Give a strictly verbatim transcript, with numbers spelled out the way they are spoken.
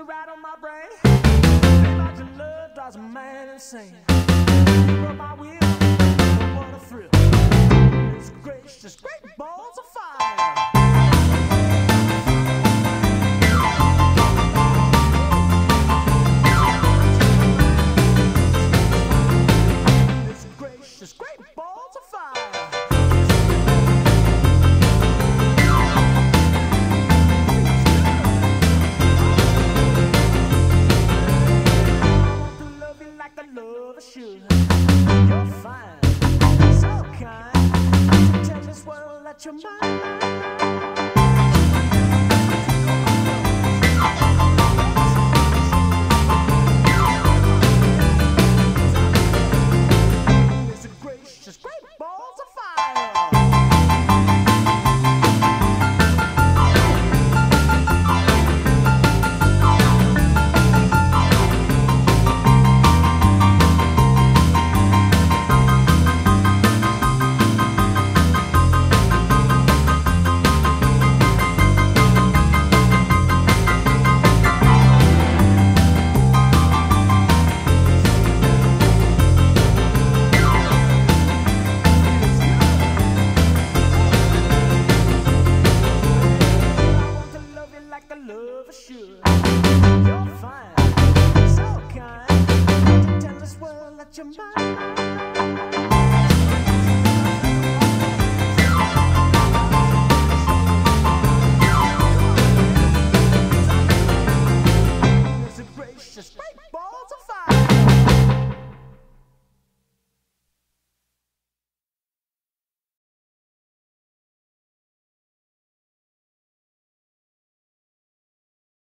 you right on my brain. About your love drives a man insane. But my will, what a thrill. It's gracious, great balls of fire. Shoes. You're fine, so kind. So tell this world that you're mine.